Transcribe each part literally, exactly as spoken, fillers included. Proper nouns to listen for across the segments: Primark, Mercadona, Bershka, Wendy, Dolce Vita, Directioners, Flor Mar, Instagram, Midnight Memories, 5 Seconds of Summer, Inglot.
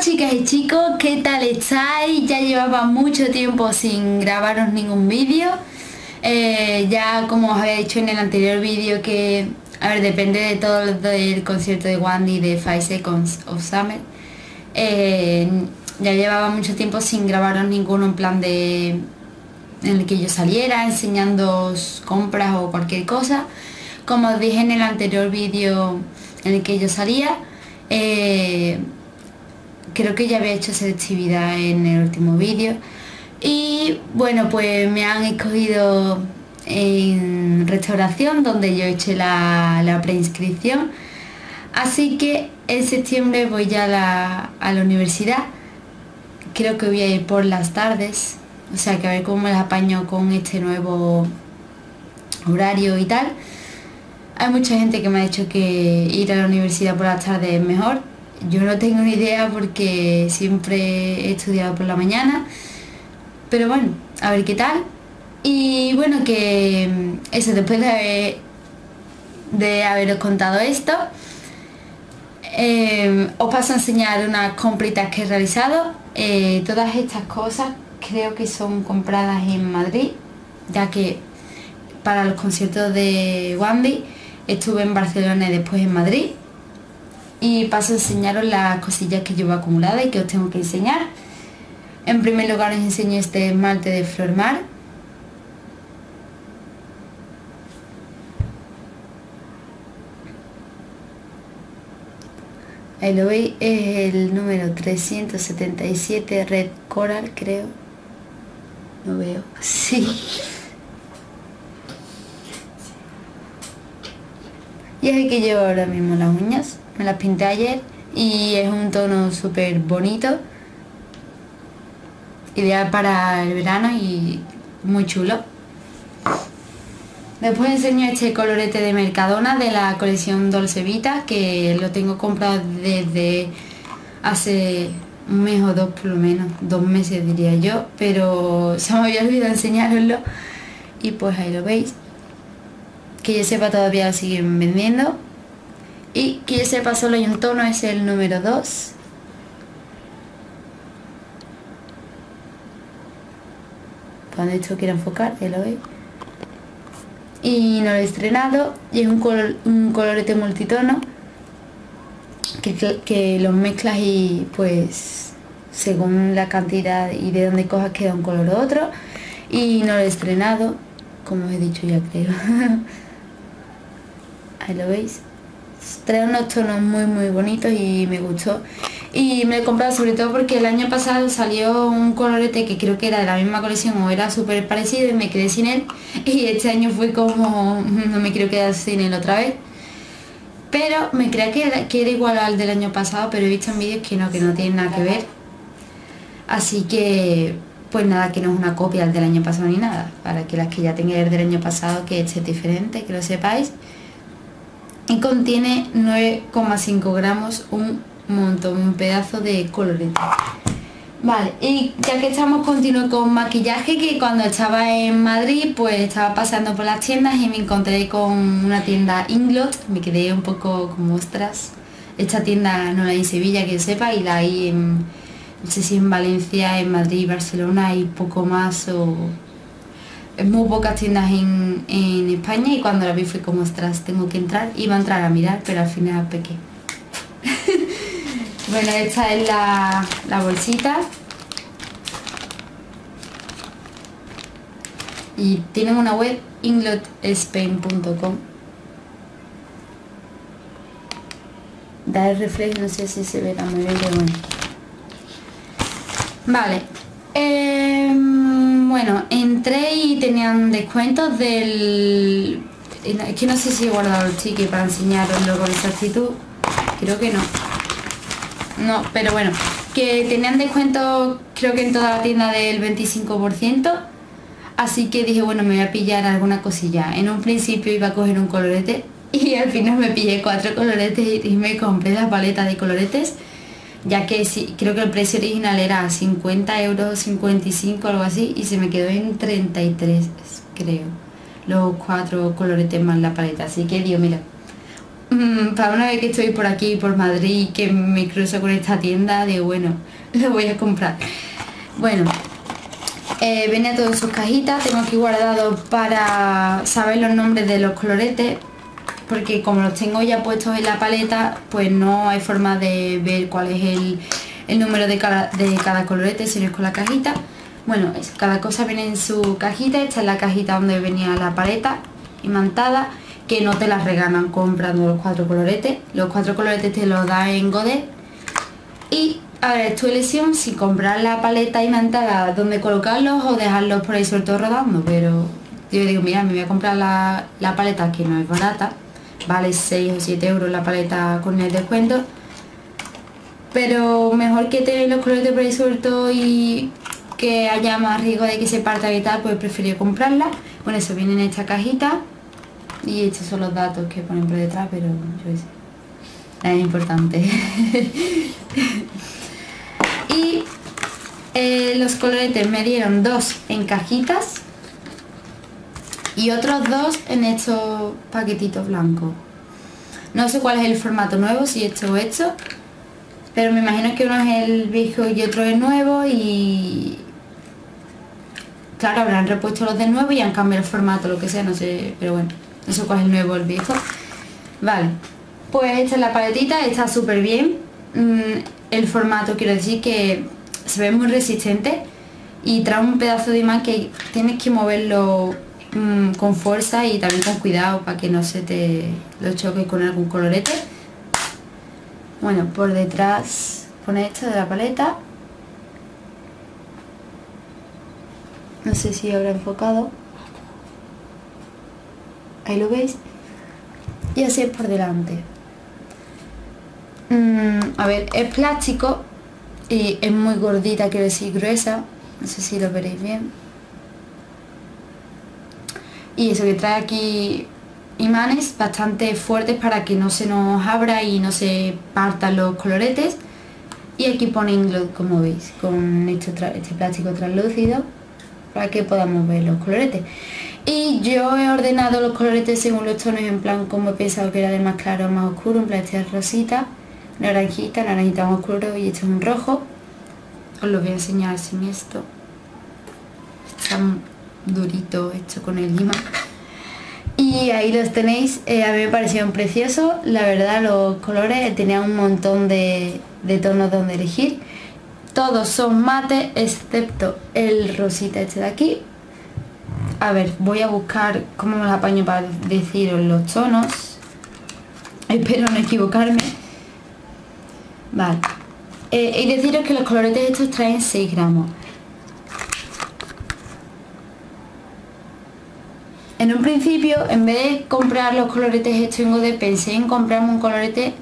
chicas y chicos, ¿qué tal estáis? Ya llevaba mucho tiempo sin grabaros ningún vídeo. Eh, ya como os había dicho en el anterior vídeo que, a ver, depende de todo el concierto de Wendy de five seconds of summer. Eh, ya llevaba mucho tiempo sin grabaros ninguno en plan de... en el que yo saliera enseñando compras o cualquier cosa. Como os dije en el anterior vídeo en el que yo salía, eh, creo que ya había hecho selectividad en el último vídeo. Y bueno, pues me han escogido en restauración, donde yo eché la, la preinscripción. Así que en septiembre voy ya a la, a la universidad. Creo que voy a ir por las tardes, o sea que a ver cómo me las apaño con este nuevo horario y tal. Hay mucha gente que me ha dicho que ir a la universidad por las tardes es mejor. Yo no tengo ni idea porque siempre he estudiado por la mañana, pero bueno, a ver qué tal. Y bueno, que eso, después de, haber, de haberos contado esto, eh, os paso a enseñar unas compritas que he realizado. Eh, todas estas cosas creo que son compradas en Madrid, ya que para los conciertos de Wendy estuve en Barcelona y después en Madrid. Y paso a enseñaros las cosillas que llevo acumuladas y que os tengo que enseñar. En primer lugar, os enseño este esmalte de Flor Mar. Ahí lo veis, es el número trescientos setenta y siete, Red Coral, creo. Lo veo, sí. Y es el que llevo ahora mismo las uñas. Me las pinté ayer y es un tono súper bonito, ideal para el verano y muy chulo. Después enseño este colorete de Mercadona de la colección Dolce Vita, que lo tengo comprado desde hace un mes o dos, por lo menos dos meses diría yo, pero se me había olvidado enseñároslo y pues ahí lo veis. Que yo sepa todavía lo siguen vendiendo. Y que yo sepa solo hay un tono, es el número dos. Cuando esto quiera enfocar, ya lo veis. Y no lo he estrenado. Y es un, color, un colorete multitono que, que los mezclas y pues según la cantidad y de dónde cojas queda un color u otro. Y no lo he estrenado, como os he dicho ya, creo. Ahí lo veis. Trae unos tonos muy muy bonitos y me gustó, y me lo he comprado sobre todo porque el año pasado salió un colorete que creo que era de la misma colección o era súper parecido y me quedé sin él, y este año fue como no me quiero quedar sin él otra vez. Pero me creía que era, que era igual al del año pasado, pero he visto en vídeos que no, que no tiene nada que ver, así que pues nada, que no es una copia del año pasado ni nada, para que las que ya tengáis el del año pasado, que este es diferente, que lo sepáis. Y contiene nueve coma cinco gramos, un montón, un pedazo de colorete. Vale, y ya que estamos, continuo con maquillaje, que cuando estaba en Madrid pues estaba pasando por las tiendas y me encontré con una tienda Inglot. Me quedé un poco como, ostras, esta tienda no la hay en Sevilla que yo sepa, y la hay en, no sé si en Valencia, en Madrid, Barcelona y poco más, o... muy pocas tiendas en, en España. Y cuando la vi fue como, ostras, tengo que entrar. Iba a entrar a mirar, pero al final pequé. Bueno, esta es la, la bolsita, y tienen una web, inglotspain punto com. Da el reflejo, no sé si se verá muy bien, pero bueno. Vale, eh, bueno, entré y tenían descuentos del... Es que no sé si he guardado el ticket para enseñaroslo con exactitud. Creo que no. No, pero bueno, que tenían descuentos creo que en toda la tienda del veinticinco por ciento. Así que dije, bueno, me voy a pillar alguna cosilla. En un principio iba a coger un colorete y al final me pillé cuatro coloretes y me compré la paleta de coloretes, ya que sí, creo que el precio original era cincuenta euros, cincuenta y cinco, algo así, y se me quedó en treinta y tres, creo, los cuatro coloretes más la paleta. Así que digo, mira, mmm, para una vez que estoy por aquí, por Madrid, que me cruzo con esta tienda, digo, bueno, lo voy a comprar. Bueno, eh, venía todas sus cajitas, tengo aquí guardado para saber los nombres de los coloretes, porque como los tengo ya puestos en la paleta, pues no hay forma de ver cuál es el, el número de cada, de cada colorete, sino es con la cajita. Bueno, es, cada cosa viene en su cajita. Esta es la cajita donde venía la paleta imantada, que no te la regalan comprando los cuatro coloretes. Los cuatro coloretes te los dan en Godet. Y a ver, es tu elección si comprar la paleta imantada donde colocarlos o dejarlos por ahí sueltos rodando. Pero yo digo, mira, me voy a comprar la, la paleta, que no es barata. Vale seis o siete euros la paleta con el descuento. Pero mejor que tener los coloretes por ahí sueltos y que haya más riesgo de que se parta y tal, pues prefiero comprarla. Bueno, eso viene en esta cajita. Y estos son los datos que ponen por detrás, pero yo sé, nada es importante. Y eh, los coloretes me dieron dos en cajitas y otros dos en estos paquetitos blancos. No sé cuál es el formato nuevo, si esto o esto, pero me imagino que uno es el viejo y otro es nuevo, y claro, habrán repuesto los de nuevo y han cambiado el formato, lo que sea, no sé, pero bueno, no sé cuál es el nuevo o el viejo. Vale, pues esta es la paletita, está súper bien. El formato, quiero decir que se ve muy resistente y trae un pedazo de imán que tienes que moverlo con fuerza y también con cuidado para que no se te lo choque con algún colorete. Bueno, por detrás pone esto de la paleta. No sé si habrá enfocado. Ahí lo veis. Y así es por delante. Mm, a ver, es plástico y es muy gordita, quiero decir gruesa. No sé si lo veréis bien. Y eso que trae aquí imanes bastante fuertes para que no se nos abra y no se partan los coloretes. Y aquí pone Inglot, como veis, con este, este plástico translúcido para que podamos ver los coloretes. Y yo he ordenado los coloretes según los tonos, en plan como he pensado que era de más claro o más oscuro. En plan, este es rosita, naranjita, naranjita más oscuro, y este es un rojo. Os lo voy a enseñar sin esto. Está durito esto con el imán. Y ahí los tenéis, eh, a mí me parecieron preciosos, la verdad. Los colores, tenían un montón de, de tonos donde elegir. Todos son mate, excepto el rosita este de aquí. A ver, voy a buscar cómo me los apaño para deciros los tonos. Espero no equivocarme. Vale. Eh, y deciros que los coloretes estos traen seis gramos. En un principio, en vez de comprar los coloretes estos en Godet, pensé en comprarme un colorete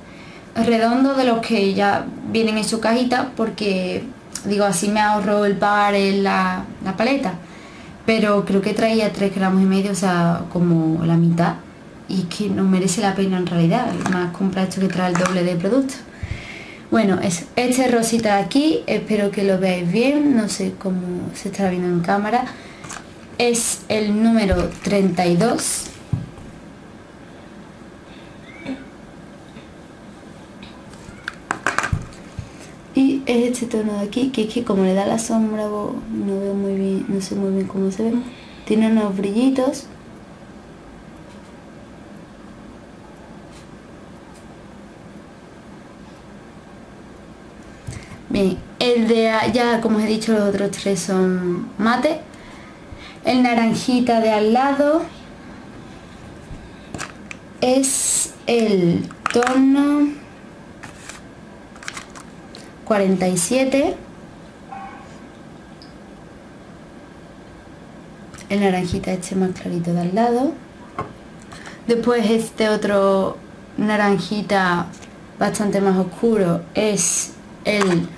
redondo de los que ya vienen en su cajita, porque digo, así me ahorro el pagar en la, la paleta. Pero creo que traía tres gramos y medio, o sea, como la mitad, y es que no merece la pena en realidad, más comprar esto que trae el doble de producto. Bueno, eso. Este rosita de aquí, espero que lo veáis bien, no sé cómo se estará viendo en cámara. Es el número treinta y dos. Y es este tono de aquí, que es que como le da la sombra, no veo muy bien, no sé muy bien cómo se ve. Tiene unos brillitos. Bien, el de allá, como os he dicho, los otros tres son mate. El naranjita de al lado es el tono cuarenta y siete. El naranjita este más clarito de al lado. Después este otro naranjita bastante más oscuro es el...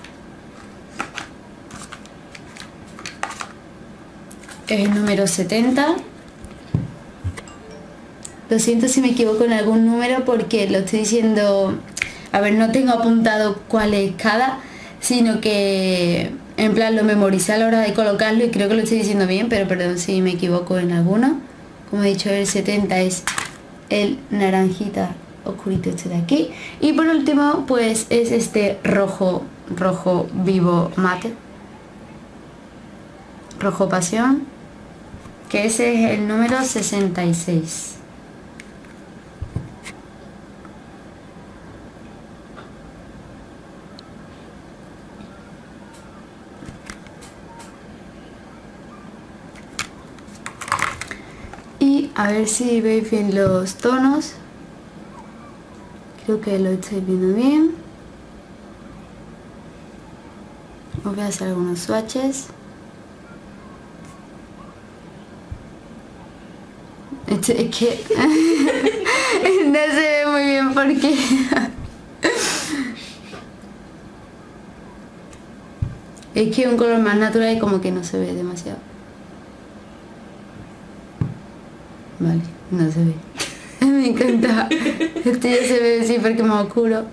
es el número setenta. Lo siento si me equivoco en algún número, porque lo estoy diciendo, a ver, no tengo apuntado cuál es cada, sino que en plan lo memoricé a la hora de colocarlo y creo que lo estoy diciendo bien, pero perdón si me equivoco en alguno. Como he dicho, el setenta es el naranjita oscurito este de aquí. Y por último pues es este rojo, rojo vivo mate, rojo pasión, que ese es el número sesenta y seis. Y a ver si veis bien los tonos. Creo que lo estoy viendo bien. Os voy a hacer algunos swatches. Este, es que no se ve muy bien porque es que un color más natural y como que no se ve demasiado. Vale, no se ve. Me encanta. Este ya se ve así porque es más oscuro.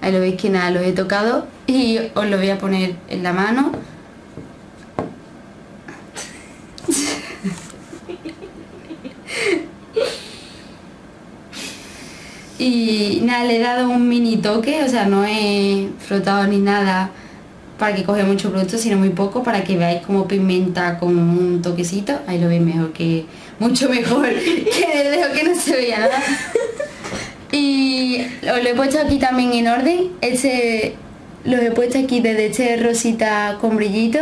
Ahí lo veis que nada, lo he tocado y os lo voy a poner en la mano. Y nada, le he dado un mini toque, o sea, no he frotado ni nada para que coge mucho producto, sino muy poco, para que veáis cómo pigmenta con un toquecito. Ahí lo veis mejor, que mucho mejor que dejo que no se veía nada. Y os lo he puesto aquí también en orden. Este, los he puesto aquí desde este rosita con brillito,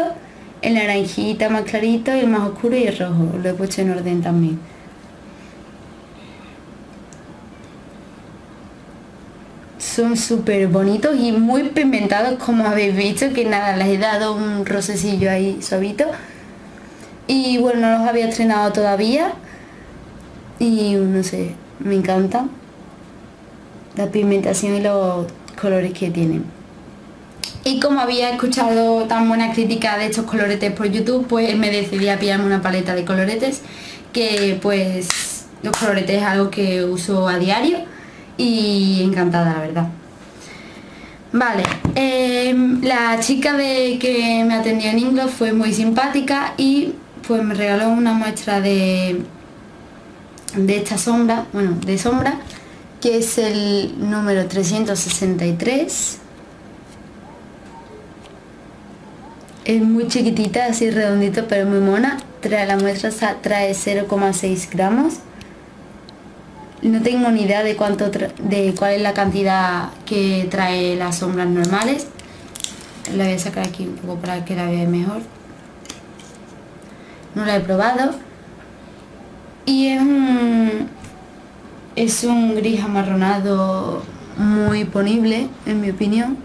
el naranjita más clarito, el más oscuro y el rojo. Os lo he puesto en orden también. Son súper bonitos y muy pigmentados, como habéis visto, que nada, les he dado un rosecillo ahí suavito. Y bueno, no los había estrenado todavía y no sé, me encanta la pigmentación y los colores que tienen. Y como había escuchado tan buena crítica de estos coloretes por YouTube, pues me decidí a pillarme una paleta de coloretes, que pues los coloretes es algo que uso a diario. Y encantada, la verdad. Vale, eh, la chica de que me atendió en Inglot fue muy simpática y pues me regaló una muestra de de esta sombra, bueno, de sombra, que es el número trescientos sesenta y tres. Es muy chiquitita, así redondito, pero muy mona. Trae la muestra, trae cero coma seis gramos. No tengo ni idea de cuánto de cuál es la cantidad que trae las sombras normales. La voy a sacar aquí un poco para que la veáis mejor. No la he probado. Y es un, es un gris amarronado muy ponible, en mi opinión.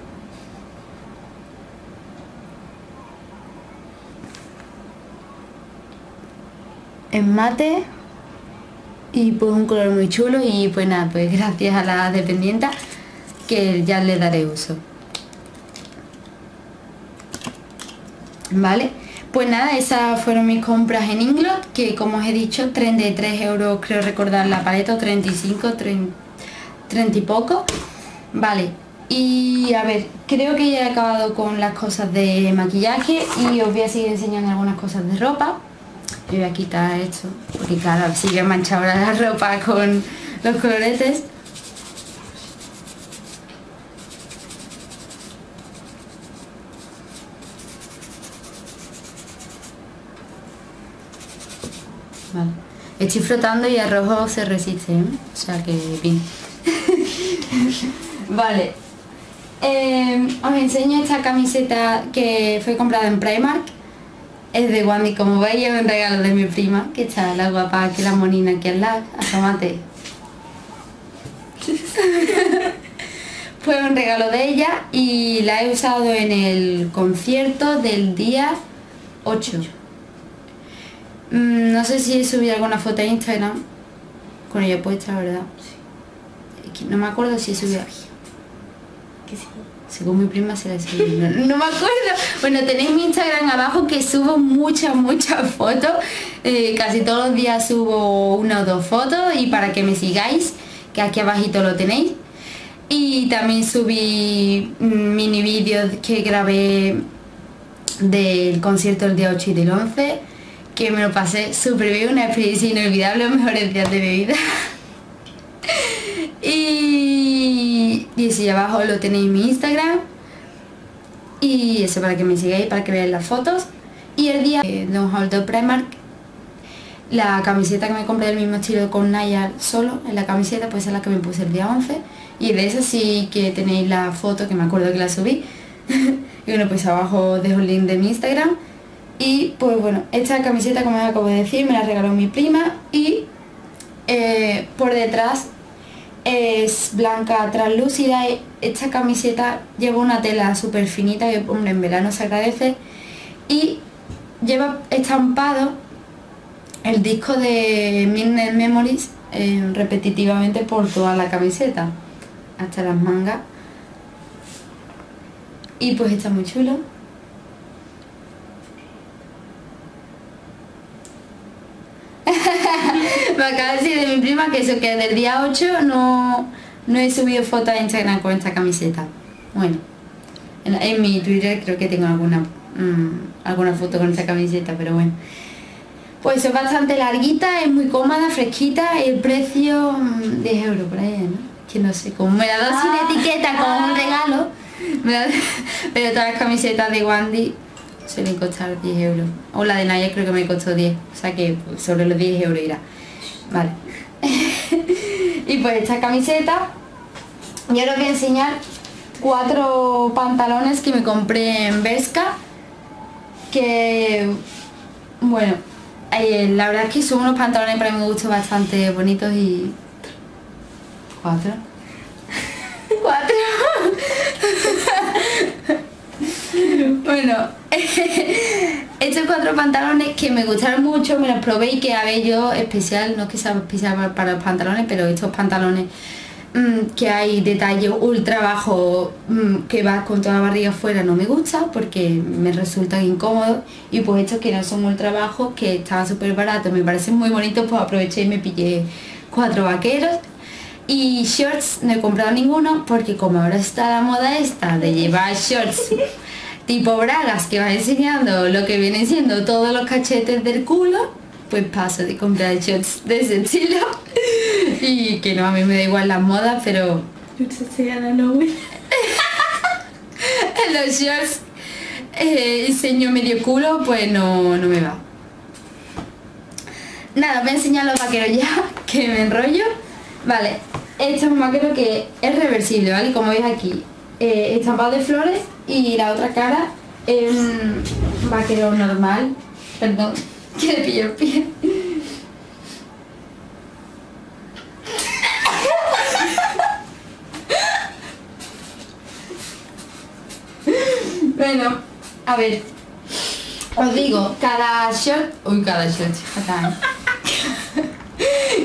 Es mate. Y pues un color muy chulo y pues nada, pues gracias a la dependienta, que ya le daré uso. Vale, pues nada, esas fueron mis compras en Inglot, que como os he dicho, treinta y tres euros creo recordar la paleta, o treinta y cinco, treinta, treinta y poco. Vale, y a ver, creo que ya he acabado con las cosas de maquillaje y os voy a seguir enseñando algunas cosas de ropa. Yo voy a quitar esto, porque claro, sigue manchada la ropa con los coloretes. Vale. Estoy frotando y el rojo se resiste, ¿eh? O sea que bien. Vale. Eh, os enseño esta camiseta que fue comprada en Primark. Es de Wendy, como veis, es un regalo de mi prima, que está la guapa aquí, la monina aquí al lado, asómate. Fue un regalo de ella y la he usado en el concierto del día ocho. No sé si he subido alguna foto a Instagram con ella puesta, la verdad. No me acuerdo si he subido. ¿Qué sí? Según mi prima se la subí, no, no me acuerdo. Bueno, tenéis mi Instagram abajo, que subo muchas, muchas fotos. Eh, casi todos los días subo una o dos fotos, y para que me sigáis, que aquí abajito lo tenéis. Y también subí mini vídeos que grabé del concierto del día ocho y del once, que me lo pasé súper bien, una experiencia inolvidable, los mejores días de mi vida. Y, y si abajo lo tenéis mi Instagram. Y eso, para que me sigáis, para que veáis las fotos. Y el día de un haul de Primark, la camiseta que me compré del mismo estilo con Naya solo, en la camiseta, pues es la que me puse el día once. Y de esa sí que tenéis la foto, que me acuerdo que la subí. Y bueno, pues abajo dejo el link de mi Instagram. Y pues bueno, esta camiseta, como os acabo de decir, me la regaló mi prima. Y eh, por detrás es blanca translúcida. Esta camiseta lleva una tela súper finita que, hombre, en verano se agradece, y lleva estampado el disco de Midnight Memories eh, repetitivamente por toda la camiseta hasta las mangas, y pues está muy chulo. Me acaba de decir de mi prima que eso, que del día ocho no, no he subido fotos a Instagram con esta camiseta. Bueno, en, en mi Twitter creo que tengo alguna, mmm, alguna foto con esta camiseta, pero bueno. Pues es bastante larguita, es muy cómoda, fresquita, el precio mmm, diez euros por ahí, ¿no? Que no sé, como me la da ah, sin etiqueta, como ah, un regalo, me la, pero todas las camisetas de Wendy suelen costar diez euros. O la de Naya creo que me costó diez, o sea que sobre los diez euros irá. Vale. Y pues esta camiseta. Y ahora os voy a enseñar cuatro pantalones que me compré en Bershka, que bueno, eh, la verdad es que son unos pantalones para mi gusto bastante bonitos. Y cuatro cuatro bueno, estos cuatro pantalones que me gustaron mucho, me los probé, y que a ver, yo especial, no es que sea especial para los pantalones, pero estos pantalones mmm, que hay detalle ultra bajo, mmm, que va con toda la barriga afuera, no me gusta porque me resultan incómodos. Y pues estos que no son ultra bajos, que estaban súper baratos, me parecen muy bonitos, pues aproveché y me pillé cuatro vaqueros. Y shorts no he comprado ninguno, porque como ahora está la moda esta de llevar shorts tipo bragas que va enseñando lo que vienen siendo todos los cachetes del culo, pues paso de comprar shorts de ese estilo. Y que no, a mí me da igual las modas, pero en los shorts eh, diseño medio culo, pues no, no me va. Nada, voy a enseñar los vaqueros ya, que me enrollo. Vale, este es un vaquero que es reversible, ¿vale? Como veis aquí, eh, estampado de flores, y la otra cara es un vaquero normal. Perdón, que le pillo el pie. Bueno, a ver, os digo, cada short... Uy, cada short, acá.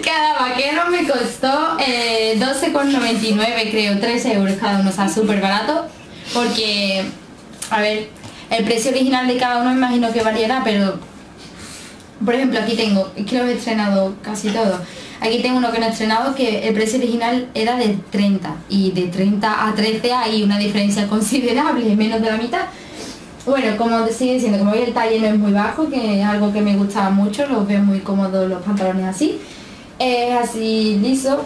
Cada vaquero me costó eh, doce con noventa y nueve, creo, tres euros cada uno, o sea, súper barato. Porque, a ver, el precio original de cada uno imagino que variará, pero por ejemplo aquí tengo, es que los he estrenado casi todos. Aquí tengo uno que no he estrenado, que el precio original era de treinta, y de treinta a trece hay una diferencia considerable, menos de la mitad. Bueno, como te sigue diciendo, como veis el talle no es muy bajo, que es algo que me gustaba mucho, los veo muy cómodos los pantalones así. Es así liso.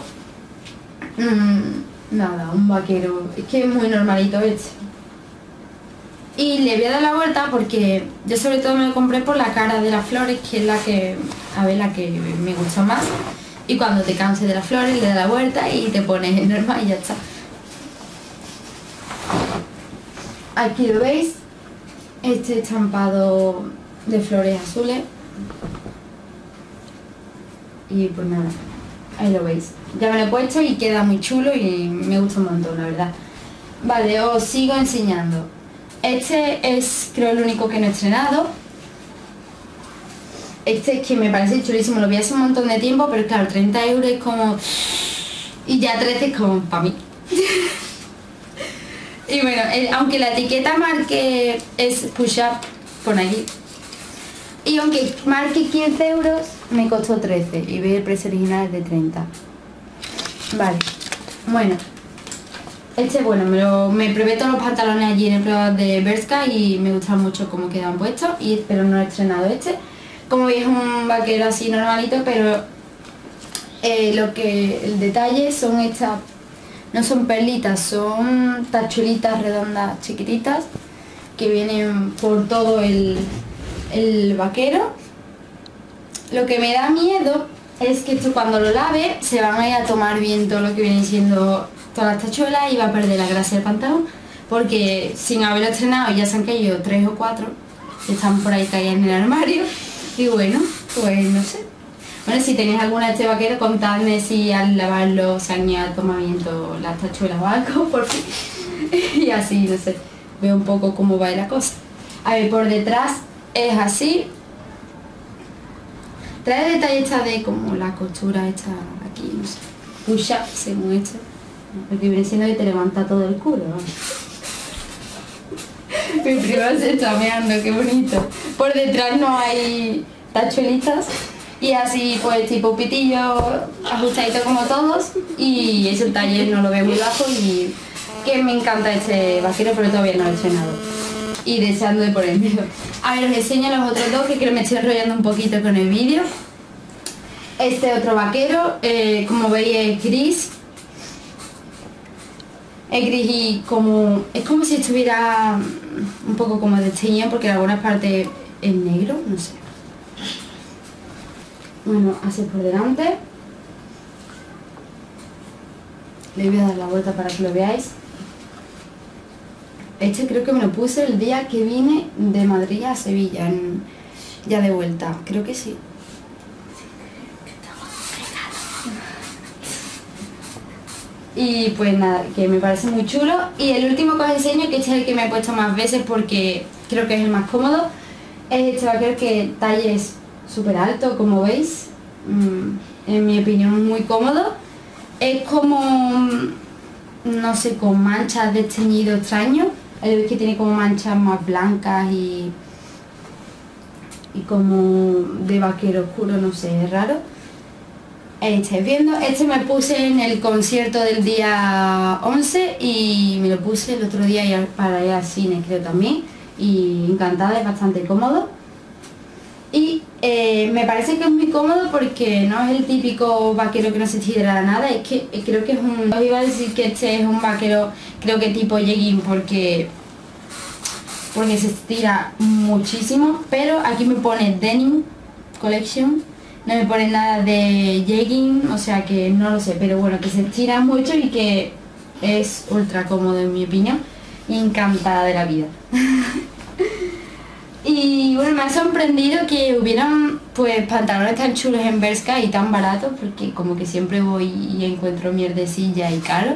Mm, nada, un vaquero, es que es muy normalito este. Y le voy a dar la vuelta porque yo sobre todo me lo compré por la cara de las flores, que es la que, a ver, la que me gusta más. Y cuando te canses de las flores le das la vuelta y te pones el normal y ya está. Aquí lo veis, este estampado de flores azules. Y pues nada, ahí lo veis. Ya me lo he puesto y queda muy chulo y me gusta un montón, la verdad. Vale, os sigo enseñando. Este es, creo, el único que no he estrenado. Este es que me parece chulísimo, lo vi hace un montón de tiempo, pero claro, treinta euros es como... Y ya trece es como para mí. Y bueno, el, aunque la etiqueta marque es push up, pone aquí. Y aunque marque quince euros, me costó trece, y ve el precio original es de treinta. Vale, bueno, este bueno, me, lo, me probé todos los pantalones allí en el prueba de Bershka y me gustaron mucho cómo quedan puestos, y, pero no he estrenado este. Como veis es un vaquero así normalito, pero eh, lo que el detalle son estas, no son perlitas, son tachuelitas redondas chiquititas que vienen por todo el, el vaquero. Lo que me da miedo es que esto cuando lo lave se van a ir a tomar bien todo lo que viene siendo todas las tachuelas y va a perder la gracia del pantalón, porque sin haberlo estrenado ya se han caído tres o cuatro, están por ahí caídas en el armario. Y bueno, pues no sé. Bueno, si tenéis alguna de este vaquero, contadme si al lavarlo se han ido a tomar bien todas las tachuelas o algo, por fin. Y así, no sé, veo un poco cómo va la cosa. A ver, por detrás es así. Trae detalle esta de como la costura esta aquí, no sé, push up según esto, porque viene siendo que te levanta todo el culo, ¿no? Mi prima se está meando, qué bonito. Por detrás no hay tachuelitas y así pues tipo pitillo ajustadito como todos, y ese talle no lo veo muy bajo, y que me encanta este vaquero, pero todavía no lo he estrenado y deseando de ponérmelo. A ver, os enseño los otros dos, que creo que me estoy enrollando un poquito con el vídeo. Este otro vaquero, eh, como veis es gris. Es gris y como... es como si estuviera un poco como desteñido, porque en algunas partes es negro, no sé. Bueno, así por delante. Le voy a dar la vuelta para que lo veáis. Este creo que me lo puse el día que vine de Madrid a Sevilla, en, ya de vuelta, creo que sí. Y pues nada, que me parece muy chulo. Y el último que os enseño, que este es el que me he puesto más veces porque creo que es el más cómodo, es este vaquero, que talle es súper alto, como veis. En mi opinión, muy cómodo. Es como... no sé, con manchas de teñido extraño. Veis que tiene como manchas más blancas y, y como de vaquero oscuro, no sé, es raro. Ahí estáis viendo. Este me puse en el concierto del día once y me lo puse el otro día para ir al cine, creo, también. Y encantada, es bastante cómodo. Y eh, me parece que es muy cómodo porque no es el típico vaquero que no se tira nada, es que eh, creo que es un... os iba a decir que este es un vaquero, creo que tipo jegging, porque porque se estira muchísimo, pero aquí me pone Denim Collection, no me pone nada de jegging, o sea que no lo sé, pero bueno, que se estira mucho y que es ultra cómodo en mi opinión, y encantada de la vida. Y bueno, me ha sorprendido que hubieran pues pantalones tan chulos en Bershka y tan baratos, porque como que siempre voy y encuentro mierdecilla y caro.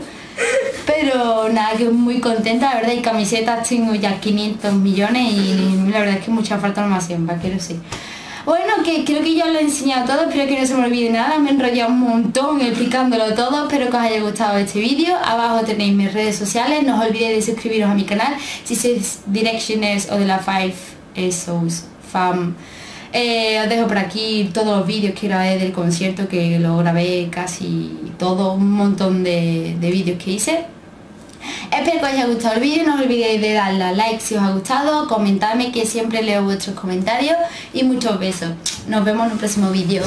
Pero nada, que muy contenta, la verdad, y camisetas tengo ya quinientos millones y la verdad es que mucha falta no me hacen, vaquero sí. Bueno, que creo que ya os lo he enseñado todo, espero que no se me olvide nada, me he enrollado un montón explicándolo todo, espero que os haya gustado este vídeo, abajo tenéis mis redes sociales, no os olvidéis de suscribiros a mi canal, si sois Directioners o de la five... esos fam. Eh, os dejo por aquí todos los vídeos que grabé del concierto, que lo grabé casi todo, un montón de, de vídeos que hice. Espero que os haya gustado el vídeo, no os olvidéis de darle a like si os ha gustado, comentadme, que siempre leo vuestros comentarios, y muchos besos. Nos vemos en un próximo vídeo.